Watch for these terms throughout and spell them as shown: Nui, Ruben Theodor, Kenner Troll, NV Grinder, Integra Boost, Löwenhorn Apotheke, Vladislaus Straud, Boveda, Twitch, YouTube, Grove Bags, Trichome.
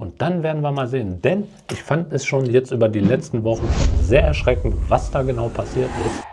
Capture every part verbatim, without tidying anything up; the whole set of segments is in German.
Und dann werden wir mal sehen, denn ich fand es schon jetzt über die letzten Wochen sehr erschreckend, was da genau passiert ist.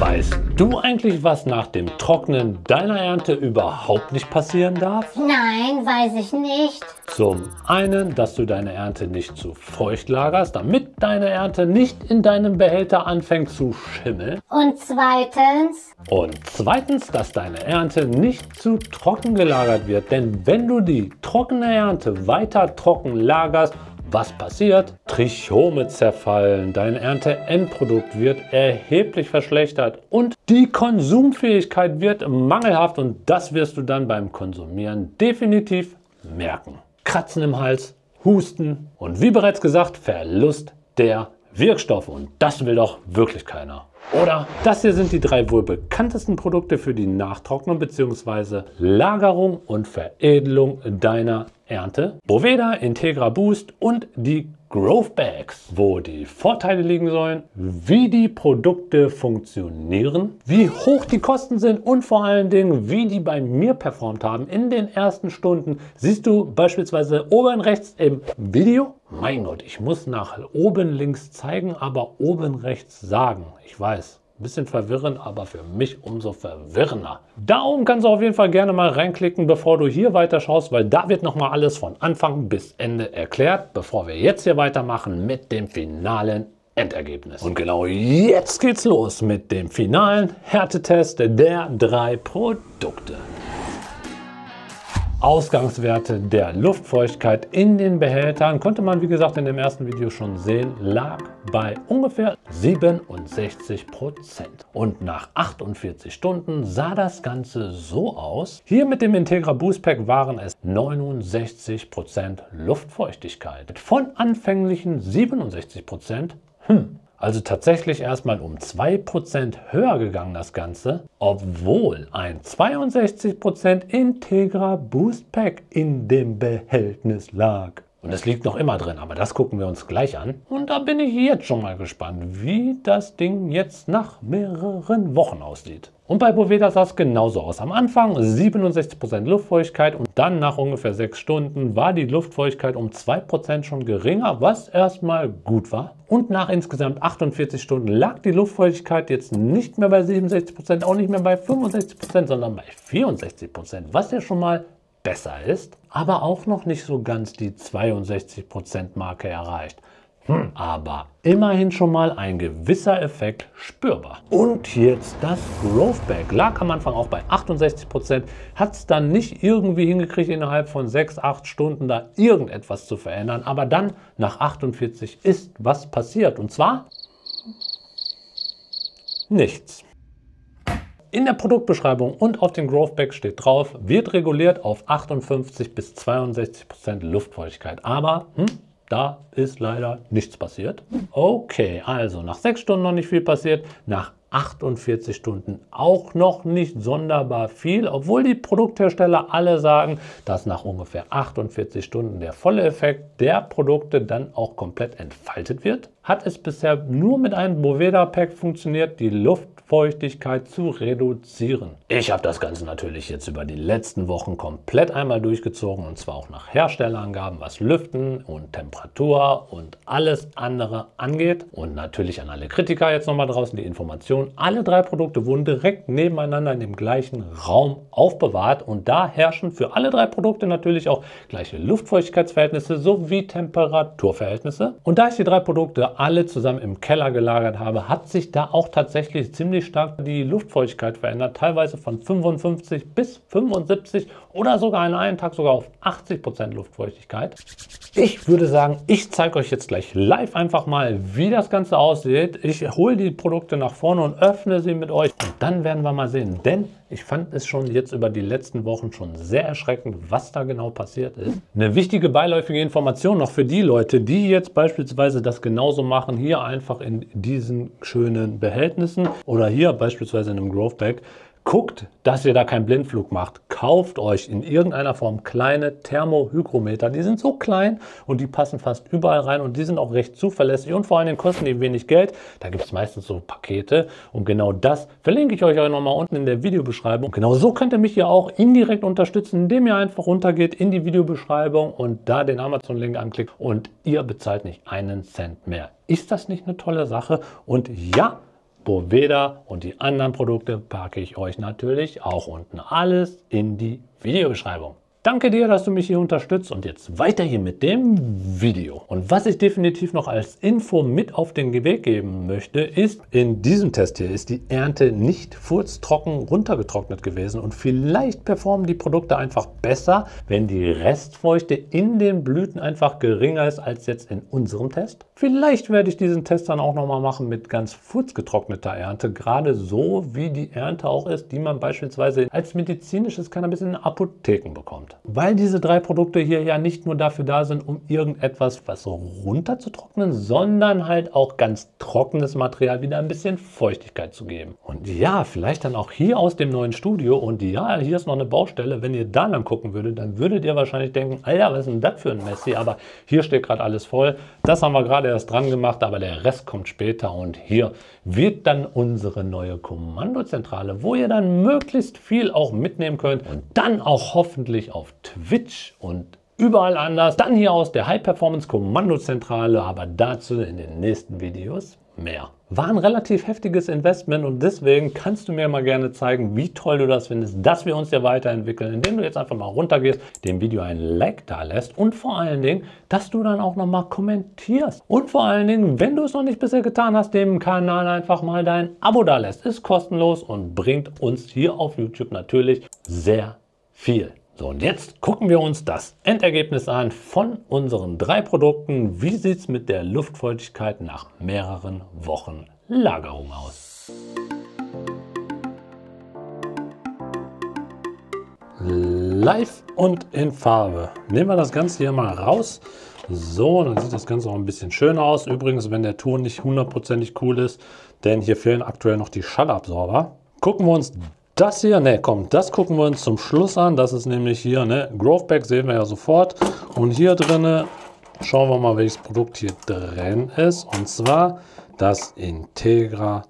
Weißt du eigentlich, was nach dem Trocknen deiner Ernte überhaupt nicht passieren darf? Nein, weiß ich nicht. Zum einen, dass du deine Ernte nicht zu feucht lagerst, damit deine Ernte nicht in deinem Behälter anfängt zu schimmeln. Und zweitens? Und zweitens, dass deine Ernte nicht zu trocken gelagert wird. Denn wenn du die trockene Ernte weiter trocken lagerst, was passiert? Trichome zerfallen, dein Ernte-Endprodukt wird erheblich verschlechtert und die Konsumfähigkeit wird mangelhaft und das wirst du dann beim Konsumieren definitiv merken. Kratzen im Hals, Husten und wie bereits gesagt, Verlust der Wirkstoffe und das will doch wirklich keiner. Oder? Das hier sind die drei wohl bekanntesten Produkte für die Nachtrocknung bzw. Lagerung und Veredelung deiner Ernte. Boveda, Integra Boost und die Grove Bags, wo die Vorteile liegen sollen, wie die Produkte funktionieren, wie hoch die Kosten sind und vor allen Dingen, wie die bei mir performt haben in den ersten Stunden. Siehst du beispielsweise oben rechts im Video? Mein Gott, ich muss nach oben links zeigen, aber oben rechts sagen. Ich weiß, ein bisschen verwirrend, aber für mich umso verwirrender. Da oben kannst du auf jeden Fall gerne mal reinklicken, bevor du hier weiter schaust, weil da wird nochmal alles von Anfang bis Ende erklärt, bevor wir jetzt hier weitermachen mit dem finalen Endergebnis. Und genau jetzt geht's los mit dem finalen Härtetest der drei Produkte. Ausgangswerte der Luftfeuchtigkeit in den Behältern, konnte man wie gesagt in dem ersten Video schon sehen, lag bei ungefähr siebenundsechzig Prozent. Und nach achtundvierzig Stunden sah das Ganze so aus. Hier mit dem Integra Boost Pack waren es neunundsechzig Prozent Luftfeuchtigkeit. Von anfänglichen siebenundsechzig Prozent, hm, also tatsächlich erstmal um zwei Prozent höher gegangen das Ganze, obwohl ein zweiundsechzig Prozent Integra Boost Pack in dem Behältnis lag. Und es liegt noch immer drin, aber das gucken wir uns gleich an. Und da bin ich jetzt schon mal gespannt, wie das Ding jetzt nach mehreren Wochen aussieht. Und bei Boveda sah es genauso aus. Am Anfang siebenundsechzig Prozent Luftfeuchtigkeit und dann nach ungefähr sechs Stunden war die Luftfeuchtigkeit um zwei Prozent schon geringer, was erstmal gut war. Und nach insgesamt achtundvierzig Stunden lag die Luftfeuchtigkeit jetzt nicht mehr bei siebenundsechzig Prozent, auch nicht mehr bei fünfundsechzig Prozent, sondern bei vierundsechzig Prozent, was ja schon mal besser ist, aber auch noch nicht so ganz die zweiundsechzig Prozent Marke erreicht. Hm, aber immerhin schon mal ein gewisser Effekt spürbar. Und jetzt das Grove Bag. Lag am Anfang auch bei achtundsechzig Prozent, hat es dann nicht irgendwie hingekriegt, innerhalb von sechs, acht Stunden da irgendetwas zu verändern. Aber dann nach achtundvierzig ist was passiert. Und zwar nichts. In der Produktbeschreibung und auf den Grove Bags steht drauf, wird reguliert auf achtundfünfzig bis zweiundsechzig Prozent Luftfeuchtigkeit. Aber hm, da ist leider nichts passiert. Okay, also nach sechs Stunden noch nicht viel passiert, nach achtundvierzig Stunden auch noch nicht sonderbar viel, obwohl die Produkthersteller alle sagen, dass nach ungefähr achtundvierzig Stunden der volle Effekt der Produkte dann auch komplett entfaltet wird. Hat es bisher nur mit einem Boveda-Pack funktioniert, die Luftfeuchtigkeit zu reduzieren. Ich habe das Ganze natürlich jetzt über die letzten Wochen komplett einmal durchgezogen und zwar auch nach Herstellerangaben, was Lüften und Temperatur und alles andere angeht. Und natürlich an alle Kritiker jetzt nochmal draußen die Information, alle drei Produkte wurden direkt nebeneinander in dem gleichen Raum aufbewahrt und da herrschen für alle drei Produkte natürlich auch gleiche Luftfeuchtigkeitsverhältnisse sowie Temperaturverhältnisse. Und da ich die drei Produkte alle zusammen im Keller gelagert habe, hat sich da auch tatsächlich ziemlich stark die Luftfeuchtigkeit verändert, teilweise von fünfundfünfzig bis fünfundsiebzig oder sogar an einem Tag sogar auf achtzig Prozent Luftfeuchtigkeit. Ich würde sagen, ich zeige euch jetzt gleich live einfach mal, wie das Ganze aussieht. Ich hole die Produkte nach vorne und öffne sie mit euch und dann werden wir mal sehen, denn ich fand es schon jetzt über die letzten Wochen schon sehr erschreckend, was da genau passiert ist. Eine wichtige beiläufige Information noch für die Leute, die jetzt beispielsweise das genauso machen, hier einfach in diesen schönen Behältnissen oder hier beispielsweise in einem Grove Bag. Guckt, dass ihr da keinen Blindflug macht. Kauft euch in irgendeiner Form kleine Thermohygrometer. Die sind so klein und die passen fast überall rein und die sind auch recht zuverlässig und vor allem kosten die wenig Geld. Da gibt es meistens so Pakete und genau das verlinke ich euch auch nochmal unten in der Videobeschreibung. Und genau so könnt ihr mich hier auch indirekt unterstützen, indem ihr einfach runtergeht in die Videobeschreibung und da den Amazon-Link anklickt und ihr bezahlt nicht einen Cent mehr. Ist das nicht eine tolle Sache? Und ja, Boveda und die anderen Produkte packe ich euch natürlich auch unten alles in die Videobeschreibung. Danke dir, dass du mich hier unterstützt und jetzt weiter hier mit dem Video. Und was ich definitiv noch als Info mit auf den Weg geben möchte, ist, in diesem Test hier ist die Ernte nicht furztrocken runtergetrocknet gewesen und vielleicht performen die Produkte einfach besser, wenn die Restfeuchte in den Blüten einfach geringer ist als jetzt in unserem Test. Vielleicht werde ich diesen Test dann auch nochmal machen mit ganz furzgetrockneter Ernte, gerade so wie die Ernte auch ist, die man beispielsweise als medizinisches Cannabis in Apotheken bekommt. Weil diese drei Produkte hier ja nicht nur dafür da sind, um irgendetwas was runterzutrocknen, sondern halt auch ganz trockenes Material wieder ein bisschen Feuchtigkeit zu geben. Und ja, vielleicht dann auch hier aus dem neuen Studio und ja, hier ist noch eine Baustelle. Wenn ihr da lang gucken würdet, dann würdet ihr wahrscheinlich denken, Alter, was ist denn das für ein Messi? Aber hier steht gerade alles voll. Das haben wir gerade erst dran gemacht, aber der Rest kommt später und hier wird dann unsere neue Kommandozentrale, wo ihr dann möglichst viel auch mitnehmen könnt und dann auch hoffentlich auch auf Twitch und überall anders. Dann hier aus der High-Performance-Kommandozentrale, aber dazu in den nächsten Videos mehr. War ein relativ heftiges Investment und deswegen kannst du mir mal gerne zeigen, wie toll du das findest, dass wir uns hier weiterentwickeln, indem du jetzt einfach mal runtergehst, dem Video ein Like da lässt und vor allen Dingen, dass du dann auch nochmal kommentierst. Und vor allen Dingen, wenn du es noch nicht bisher getan hast, dem Kanal einfach mal dein Abo da lässt. Ist kostenlos und bringt uns hier auf YouTube natürlich sehr viel. So, und jetzt gucken wir uns das Endergebnis an von unseren drei Produkten. Wie sieht es mit der Luftfeuchtigkeit nach mehreren Wochen Lagerung aus? Live und in Farbe. Nehmen wir das Ganze hier mal raus. So, dann sieht das Ganze auch ein bisschen schöner aus. Übrigens, wenn der Ton nicht hundertprozentig cool ist, denn hier fehlen aktuell noch die Schallabsorber. Gucken wir uns das hier, ne, komm, das gucken wir uns zum Schluss an. Das ist nämlich hier, ne, Grove Bags sehen wir ja sofort. Und hier drinne schauen wir mal, welches Produkt hier drin ist. Und zwar das Integra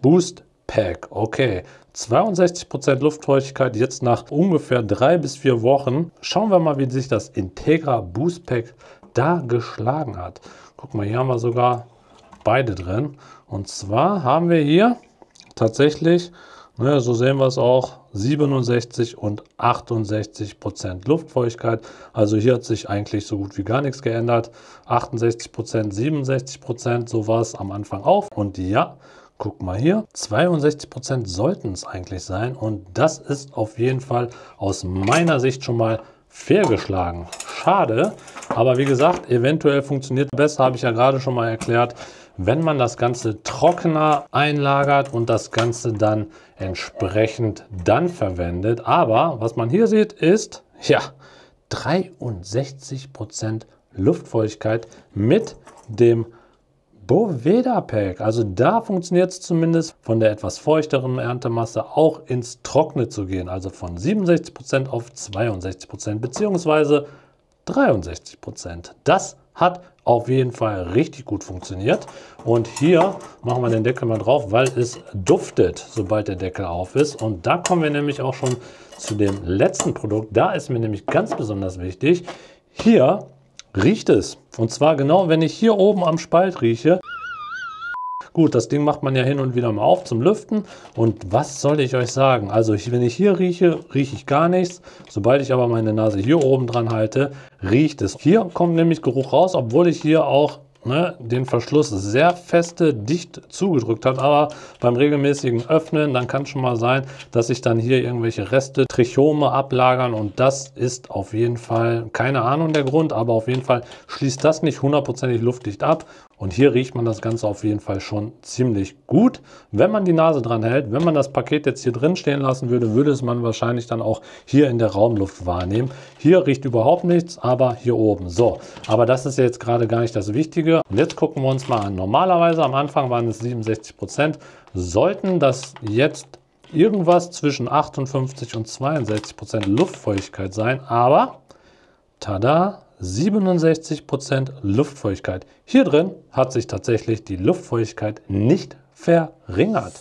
Boost Pack. Okay, zweiundsechzig Prozent Luftfeuchtigkeit jetzt nach ungefähr drei bis vier Wochen. Schauen wir mal, wie sich das Integra Boost Pack da geschlagen hat. Guck mal, hier haben wir sogar beide drin. Und zwar haben wir hier tatsächlich... Ja, so sehen wir es auch, siebenundsechzig und achtundsechzig Prozent Luftfeuchtigkeit. Also hier hat sich eigentlich so gut wie gar nichts geändert. achtundsechzig Prozent, siebenundsechzig Prozent, so war es am Anfang auch. Und ja, guck mal hier, zweiundsechzig Prozent sollten es eigentlich sein. Und das ist auf jeden Fall aus meiner Sicht schon mal fehlgeschlagen. Schade, aber wie gesagt, eventuell funktioniert besser, habe ich ja gerade schon mal erklärt, wenn man das Ganze trockener einlagert und das Ganze dann entsprechend dann verwendet. Aber was man hier sieht ist, ja, dreiundsechzig Prozent Luftfeuchtigkeit mit dem Boveda Pack. Also da funktioniert es zumindest von der etwas feuchteren Erntemasse auch ins Trockene zu gehen. Also von siebenundsechzig Prozent auf zweiundsechzig Prozent bzw. dreiundsechzig Prozent. Das hat auf jeden Fall richtig gut funktioniert. Und hier machen wir den Deckel mal drauf, weil es duftet, sobald der Deckel auf ist. Und da kommen wir nämlich auch schon zu dem letzten Produkt. Da ist mir nämlich ganz besonders wichtig, hier riecht es. Und zwar genau, wenn ich hier oben am Spalt rieche. Gut, das Ding macht man ja hin und wieder mal auf zum Lüften. Und was soll ich euch sagen? Also ich, wenn ich hier rieche, rieche ich gar nichts. Sobald ich aber meine Nase hier oben dran halte, riecht es. Hier kommt nämlich Geruch raus, obwohl ich hier auch ne, den Verschluss sehr feste, dicht zugedrückt habe. Aber beim regelmäßigen Öffnen, dann kann es schon mal sein, dass sich dann hier irgendwelche Reste, Trichome ablagern. Und das ist auf jeden Fall, keine Ahnung der Grund, aber auf jeden Fall schließt das nicht hundertprozentig luftdicht ab. Und hier riecht man das Ganze auf jeden Fall schon ziemlich gut. Wenn man die Nase dran hält, wenn man das Paket jetzt hier drin stehen lassen würde, würde es man wahrscheinlich dann auch hier in der Raumluft wahrnehmen. Hier riecht überhaupt nichts, aber hier oben. So, aber das ist jetzt gerade gar nicht das Wichtige. Und jetzt gucken wir uns mal an. Normalerweise am Anfang waren es siebenundsechzig Prozent. Sollten das jetzt irgendwas zwischen achtundfünfzig und zweiundsechzig Prozent Luftfeuchtigkeit sein, aber tada, siebenundsechzig Prozent Luftfeuchtigkeit. Hier drin hat sich tatsächlich die Luftfeuchtigkeit nicht verringert.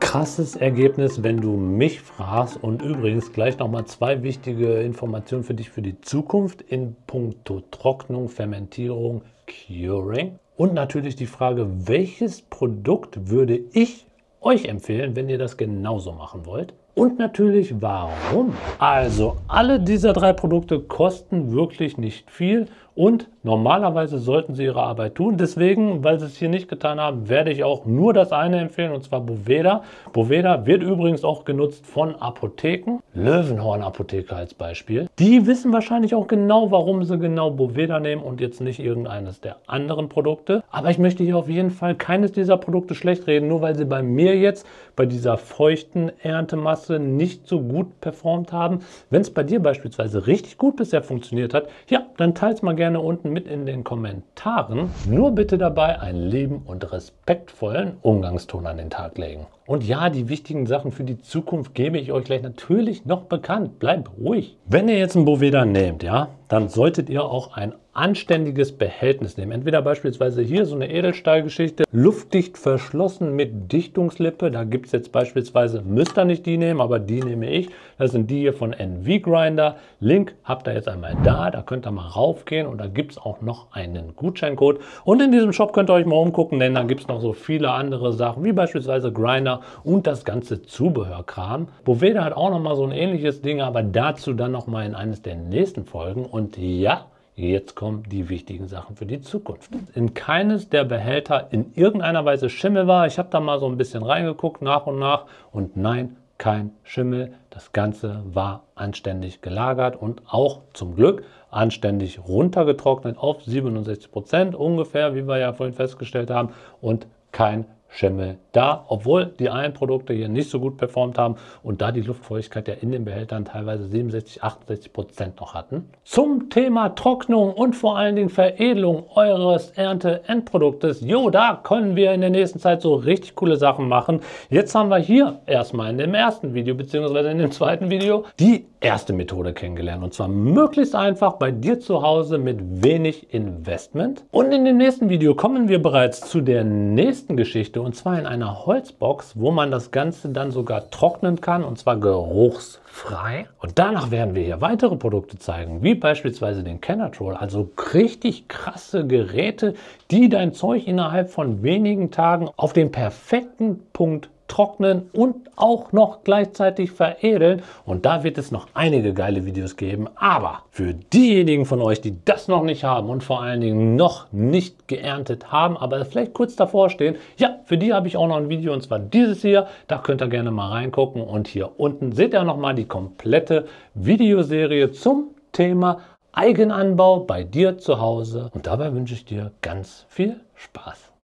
Krasses Ergebnis, wenn du mich fragst. Und übrigens gleich nochmal zwei wichtige Informationen für dich für die Zukunft in puncto Trocknung, Fermentierung, Curing. Und natürlich die Frage, welches Produkt würde ich euch empfehlen, wenn ihr das genauso machen wollt? Und natürlich, warum? Also, alle dieser drei Produkte kosten wirklich nicht viel und normalerweise sollten sie ihre Arbeit tun. Deswegen, weil sie es hier nicht getan haben, werde ich auch nur das eine empfehlen, und zwar Boveda. Boveda wird übrigens auch genutzt von Apotheken. Löwenhorn Apotheke als Beispiel. Die wissen wahrscheinlich auch genau, warum sie genau Boveda nehmen und jetzt nicht irgendeines der anderen Produkte. Aber ich möchte hier auf jeden Fall keines dieser Produkte schlecht reden, nur weil sie bei mir jetzt bei dieser feuchten Erntemasse nicht so gut performt haben. Wenn es bei dir beispielsweise richtig gut bisher funktioniert hat, ja, dann teils mal gerne unten mit in den Kommentaren. Nur bitte dabei einen lieben und respektvollen Umgangston an den Tag legen. Und ja, die wichtigen Sachen für die Zukunft gebe ich euch gleich natürlich noch bekannt. Bleibt ruhig. Wenn ihr jetzt ein Boveda nehmt, ja, dann solltet ihr auch ein anständiges Behältnis nehmen. Entweder beispielsweise hier so eine Edelstahlgeschichte, luftdicht verschlossen mit Dichtungslippe. Da gibt es jetzt beispielsweise, müsst ihr nicht die nehmen, aber die nehme ich. Das sind die hier von N V Grinder. Link habt ihr jetzt einmal da. Da könnt ihr mal raufgehen und da gibt es auch noch einen Gutscheincode. Und in diesem Shop könnt ihr euch mal umgucken, denn da gibt es noch so viele andere Sachen, wie beispielsweise Grinder und das ganze Zubehörkram. Boveda hat auch noch mal so ein ähnliches Ding, aber dazu dann noch mal in eines der nächsten Folgen. Und ja, jetzt kommen die wichtigen Sachen für die Zukunft. In keines der Behälter in irgendeiner Weise Schimmel war. Ich habe da mal so ein bisschen reingeguckt, nach und nach. Und nein, kein Schimmel. Das Ganze war anständig gelagert und auch zum Glück anständig runtergetrocknet auf siebenundsechzig Prozent ungefähr, wie wir ja vorhin festgestellt haben. Und kein Schimmel da, obwohl die einen Produkte hier nicht so gut performt haben und da die Luftfeuchtigkeit ja in den Behältern teilweise siebenundsechzig, achtundsechzig Prozent noch hatten. Zum Thema Trocknung und vor allen Dingen Veredelung eures Ernte-Endproduktes, jo, da können wir in der nächsten Zeit so richtig coole Sachen machen. Jetzt haben wir hier erstmal in dem ersten Video, beziehungsweise in dem zweiten Video, die erste Methode kennengelernt, und zwar möglichst einfach bei dir zu Hause mit wenig Investment. Und in dem nächsten Video kommen wir bereits zu der nächsten Geschichte, und zwar in einer Holzbox, wo man das Ganze dann sogar trocknen kann, und zwar geruchsfrei. Und danach werden wir hier weitere Produkte zeigen, wie beispielsweise den Kenner Troll, also richtig krasse Geräte, die dein Zeug innerhalb von wenigen Tagen auf den perfekten Punkt trocknen und auch noch gleichzeitig veredeln. Und da wird es noch einige geile Videos geben. Aber für diejenigen von euch, die das noch nicht haben und vor allen Dingen noch nicht geerntet haben, aber vielleicht kurz davor stehen, ja, für die habe ich auch noch ein Video, und zwar dieses hier. Da könnt ihr gerne mal reingucken. Und hier unten seht ihr nochmal die komplette Videoserie zum Thema Eigenanbau bei dir zu Hause. Und dabei wünsche ich dir ganz viel Spaß.